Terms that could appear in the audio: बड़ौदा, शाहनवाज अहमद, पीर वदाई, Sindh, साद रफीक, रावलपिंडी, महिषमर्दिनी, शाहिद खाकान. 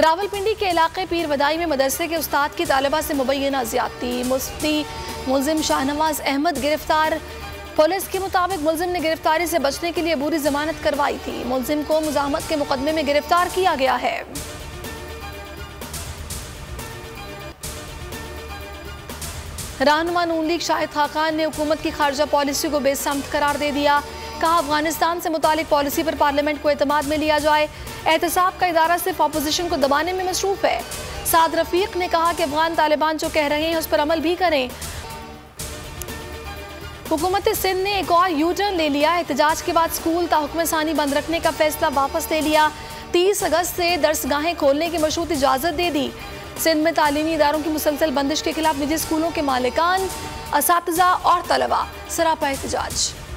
रावलपिंडी के इलाके पीर वदाई में मदरसे के उस्ताद की तालिबा से मुबैना ज्यादती, मुफ्ती मुलजिम शाहनवाज अहमद गिरफ्तार। पुलिस के मुताबिक मुलजिम ने गिरफ्तारी से बचने के लिए बुरी जमानत करवाई थी। मुलजिम को मुजाहमत के मुकदमे में गिरफ्तार किया गया है। रहनुमा नून लीग शाहिद खाकान ने हुकूमत की खारजा पॉलिसी को बेसमत करार दे दिया। कहा अफगानिस्तान से मुतालिक पॉलिसी पर पार्लियामेंट को एतमाद में लिया जाए। एहतसाब का इदारा सिर्फ अपोजिशन को दबाने में मसरूफ है। साद रफीक ने कहा कि अफगान तालिबान जो कह रहे हैं उस पर अमल भी करें। हुकूमत सिंध ने एक और यू टर्न ले लिया। एहतजाज के बाद स्कूल ताहुकम सानी बंद रखने का फैसला वापस ले लिया। 30 अगस्त से दर्सगाहें खोलने की मशरूत इजाज़त दे दी। सिंध में तालीमी इदारों की मुसलसल बंदिश के खिलाफ निजी स्कूलों के मालिकान, असातिज़ा और तलबा सरापा एहतजाज।